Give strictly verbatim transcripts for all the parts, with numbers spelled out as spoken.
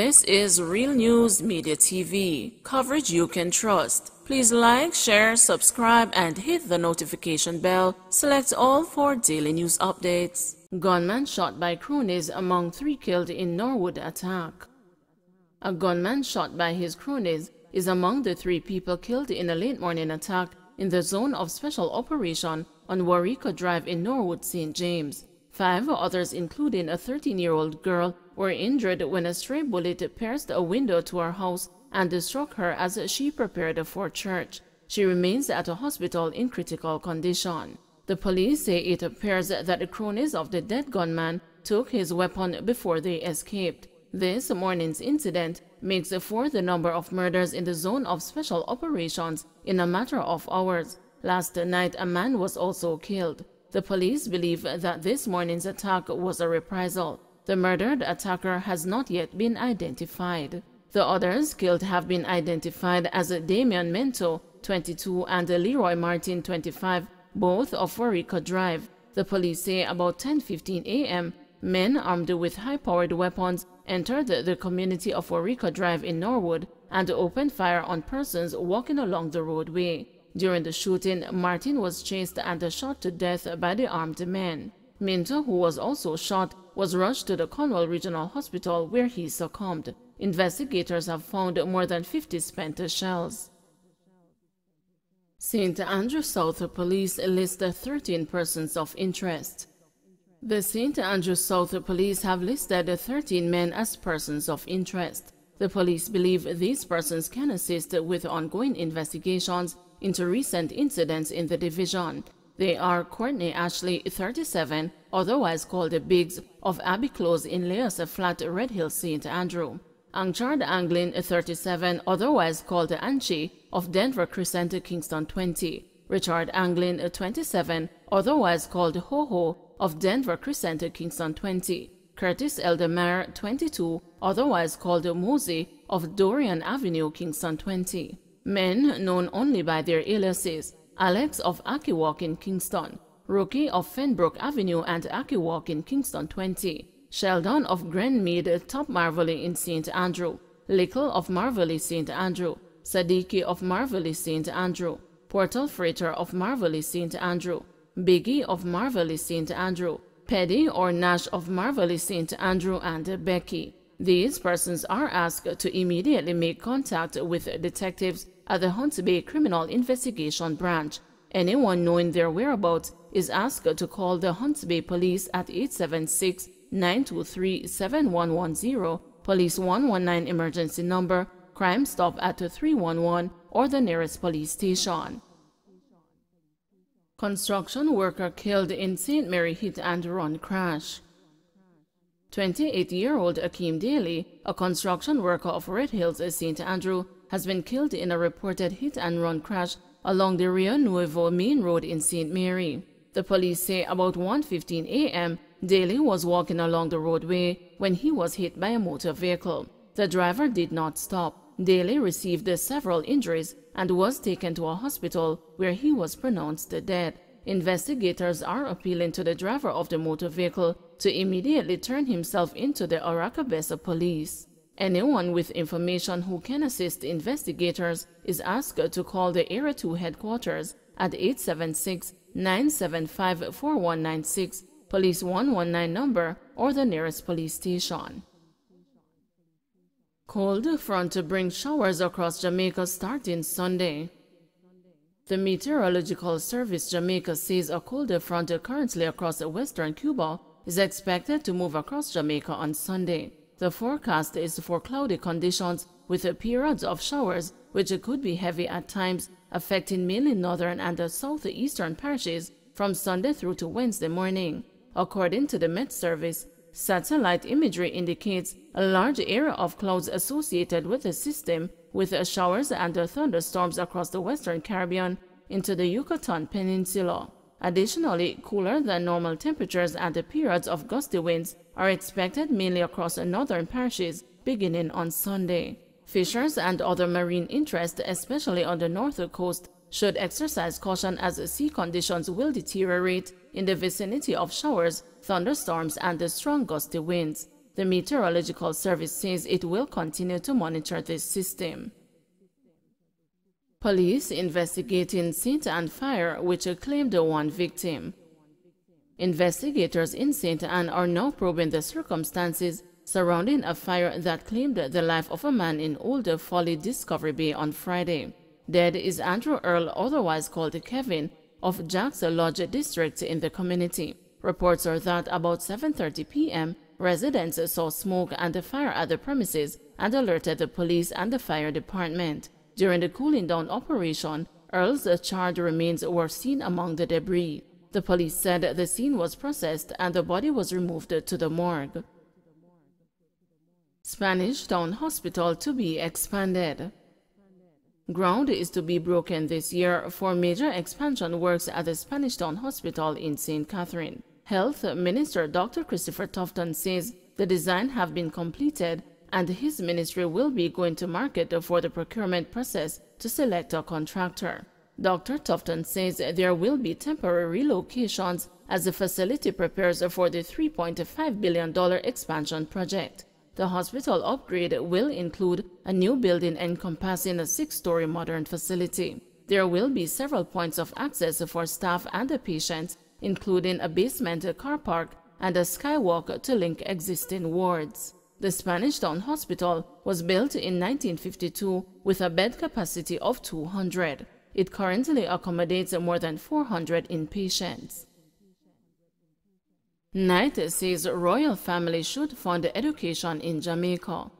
This is Real News Media T V, coverage you can trust. Please like, share, subscribe, and hit the notification bell. Select all for daily news updates. Gunman shot by cronies among three killed in Norwood attack. A gunman shot by his cronies is among the three people killed in a late morning attack in the zone of special operation on Warika Drive in Norwood, Saint James. Five others, including a thirteen-year-old girl, were injured when a stray bullet pierced a window to her house and struck her as she prepared for church. She remains at a hospital in critical condition. The police say it appears that the cronies of the dead gunman took his weapon before they escaped. This morning's incident makes for the number of murders in the zone of special operations in a matter of hours. Last night, a man was also killed. The police believe that this morning's attack was a reprisal. The murdered attacker has not yet been identified. The others killed have been identified as Damion Minto, twenty-two, and Leroy Martin, twenty-five, both of Warika Drive. The police say about ten fifteen a m, men armed with high-powered weapons entered the community of Warika Drive in Norwood and opened fire on persons walking along the roadway. During the shooting, Martin was chased and shot to death by the armed men. Minto, who was also shot, was rushed to the Cornwall Regional Hospital where he succumbed. Investigators have found more than fifty spent shells. Saint Andrew South Police list thirteen persons of interest. The Saint Andrew South Police have listed thirteen men as persons of interest. The police believe these persons can assist with ongoing investigations into recent incidents in the division. They are Courtney Ashley, thirty-seven, otherwise called Biggs, of Abbey Close in Leosa Flat, Red Hill, Saint Andrew; Anghard Anglin, thirty-seven, otherwise called Anchi, of Denver Crescent, Kingston, twenty; Richard Anglin, twenty-seven, otherwise called Ho-Ho, of Denver Crescent, Kingston, twenty; Curtis Eldemire, twenty-two, otherwise called Mosey, of Dorian Avenue, Kingston, twenty. Men known only by their aliases: Alex of Akiwalk in Kingston, Rookie of Fenbrook Avenue and Akiwalk in Kingston, twenty, Sheldon of Grenmead, Top Marvely in Saint Andrew, Lickle of Marvely, Saint Andrew, Sadiki of Marvely, Saint Andrew, Portal Freighter of Marvely, Saint Andrew, Biggie of Marvely, Saint Andrew, Petty or Nash of Marvely, Saint Andrew, and Becky. These persons are asked to immediately make contact with detectives at the Hunts Bay Criminal Investigation Branch. Anyone knowing their whereabouts is asked to call the Hunts Bay Police at eight seven six, nine two three, seven one one zero, Police one one nine emergency number, Crime Stop at three one one, or the nearest police station. Construction worker killed in Saint Mary hit and run crash. twenty-eight-year-old Akeem Daley, a construction worker of Red Hills, Saint Andrew, has been killed in a reported hit-and-run crash along the Rio Nuevo Main Road in Saint Mary. The police say about one fifteen a m, Daley was walking along the roadway when he was hit by a motor vehicle. The driver did not stop. Daley received several injuries and was taken to a hospital where he was pronounced dead. Investigators are appealing to the driver of the motor vehicle to immediately turn himself into the Arakabesa police. Anyone with information who can assist investigators is asked to call the Area two headquarters at eight seven six, nine seven five, four one nine six, Police one one nine number, or the nearest police station. Cold front to bring showers across Jamaica starting Sunday. The Meteorological Service Jamaica says a colder front currently across western Cuba is expected to move across Jamaica on Sunday. The forecast is for cloudy conditions with periods of showers which could be heavy at times, affecting mainly northern and southeastern parishes from Sunday through to Wednesday morning. According to the Met Service, satellite imagery indicates a large area of clouds associated with the system, with showers and thunderstorms across the Western Caribbean into the Yucatan Peninsula. Additionally, cooler than normal temperatures and the periods of gusty winds are expected mainly across northern parishes beginning on Sunday. Fishers and other marine interests, especially on the north coast, should exercise caution as sea conditions will deteriorate in the vicinity of showers, thunderstorms, and strong gusty winds. The Meteorological Service says it will continue to monitor this system. Police investigating Saint Anne fire, which claimed one victim. Investigators in Saint Anne are now probing the circumstances surrounding a fire that claimed the life of a man in Old Folly Discovery Bay on Friday. Dead is Andrew Earle, otherwise called Kevin, of Jack's Lodge district in the community. Reports are that about seven thirty p m, residents saw smoke and a fire at the premises and alerted the police and the fire department. During the cooling down operation, Earle's charred remains were seen among the debris. The police said the scene was processed and the body was removed to the morgue. Spanish Town Hospital to be expanded. Ground is to be broken this year for major expansion works at the Spanish Town Hospital in Saint Catherine. Health Minister Doctor Christopher Tufton says the design have been completed and his ministry will be going to market for the procurement process to select a contractor. Doctor Tufton says there will be temporary relocations as the facility prepares for the three point five billion dollar expansion project. The hospital upgrade will include a new building encompassing a six-story modern facility. There will be several points of access for staff and the patients, including a basement car park and a skywalk to link existing wards. The Spanish Town Hospital was built in nineteen fifty-two with a bed capacity of two hundred. It currently accommodates more than four hundred inpatients. Knight says royal family should fund education in Jamaica.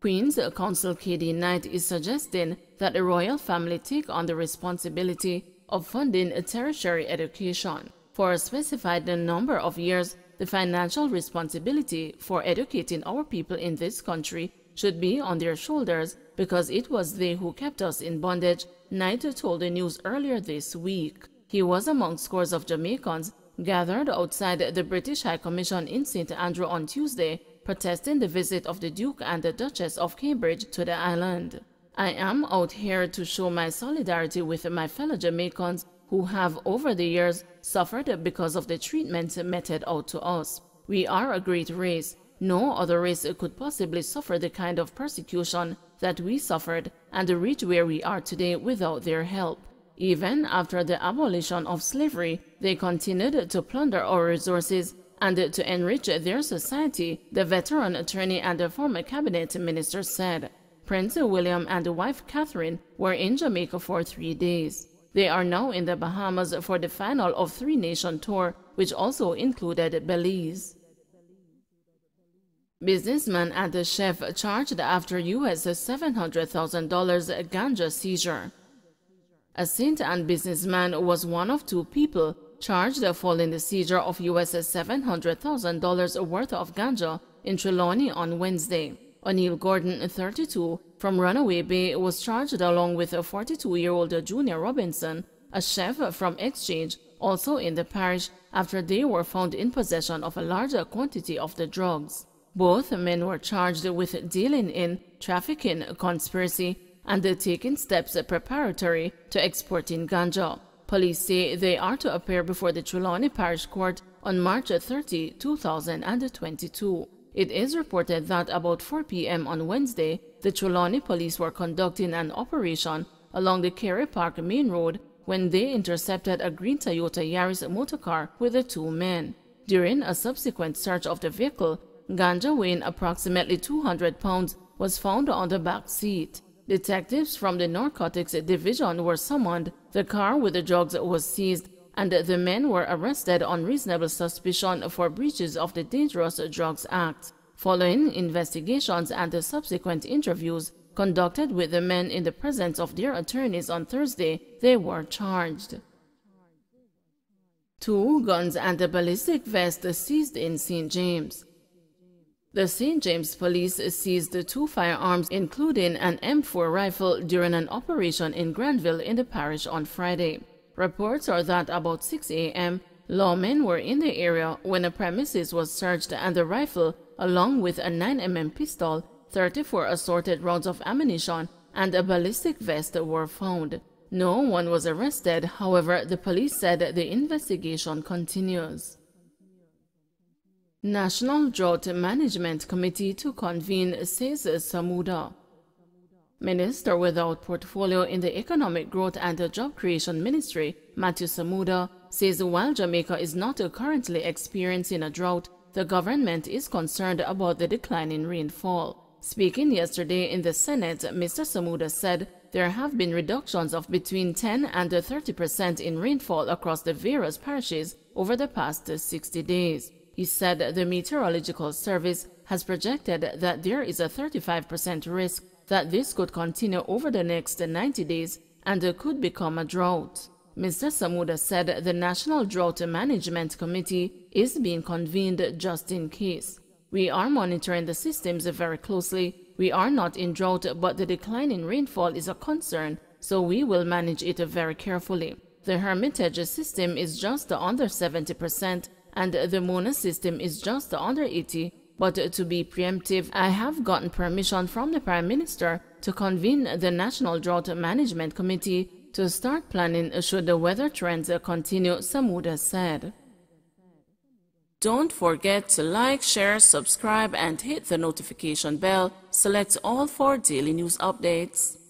Queen's Counsel K D Knight is suggesting that the royal family take on the responsibility of funding tertiary education. For a specified number of years, the financial responsibility for educating our people in this country should be on their shoulders because it was they who kept us in bondage, Knight told the news earlier this week. He was among scores of Jamaicans gathered outside the British High Commission in Saint Andrew on Tuesday, protesting the visit of the Duke and the Duchess of Cambridge to the island. I am out here to show my solidarity with my fellow Jamaicans who have over the years suffered because of the treatment meted out to us. We are a great race. No other race could possibly suffer the kind of persecution that we suffered and reach where we are today without their help. Even after the abolition of slavery, they continued to plunder our resources and to enrich their society, the veteran attorney and the former cabinet minister said. Prince William and wife Catherine were in Jamaica for three days. They are now in the Bahamas for the final of three-nation tour, which also included Belize. Businessman and the chef charged after U S seven hundred thousand dollar ganja seizure. A Saint Anne businessman was one of two people charged following the seizure of U S seven hundred thousand dollars worth of ganja in Trelawney on Wednesday. O'Neill Gordon, thirty-two, from Runaway Bay, was charged along with forty-two-year-old Junior Robinson, a chef from Exchange, also in the parish, after they were found in possession of a larger quantity of the drugs. Both men were charged with dealing in, trafficking, conspiracy, and taking steps preparatory to exporting ganja. Police say they are to appear before the Trelawney Parish Court on March thirtieth two thousand twenty-two. It is reported that about four p m on Wednesday, the Trelawney police were conducting an operation along the Kerry Park main road when they intercepted a green Toyota Yaris motorcar with the two men. During a subsequent search of the vehicle, ganja weighing approximately two hundred pounds was found on the back seat. Detectives from the Narcotics Division were summoned, the car with the drugs was seized, and the men were arrested on reasonable suspicion for breaches of the Dangerous Drugs Act. Following investigations and the subsequent interviews conducted with the men in the presence of their attorneys on Thursday, they were charged. Two guns and a ballistic vest seized in Saint James. The Saint James Police seized two firearms, including an M four rifle, during an operation in Granville in the parish on Friday. Reports are that about six a m, lawmen were in the area when the premises was searched and the rifle, along with a nine m m pistol, thirty-four assorted rounds of ammunition, and a ballistic vest were found. No one was arrested, however, the police said the investigation continues. National Drought Management Committee to convene, says Samuda. Minister without portfolio in the Economic Growth and Job Creation Ministry, Matthew Samuda, says while Jamaica is not currently experiencing a drought, the government is concerned about the decline in rainfall. Speaking yesterday in the Senate, Mister Samuda said there have been reductions of between ten and thirty percent in rainfall across the various parishes over the past sixty days. He said the Meteorological Service has projected that there is a thirty-five percent risk that this could continue over the next ninety days and could become a drought. Mister Samuda said the National Drought Management Committee is being convened just in case. We are monitoring the systems very closely. We are not in drought, but the decline in rainfall is a concern, so we will manage it very carefully. The Hermitage system is just under seventy percent, and the MONA system is just under eighty percent. But to be preemptive, I have gotten permission from the Prime Minister to convene the National Drought Management Committee to start planning should the weather trends continue, Samuda said. Don't forget to like, share, subscribe, and hit the notification bell. Select all for daily news updates.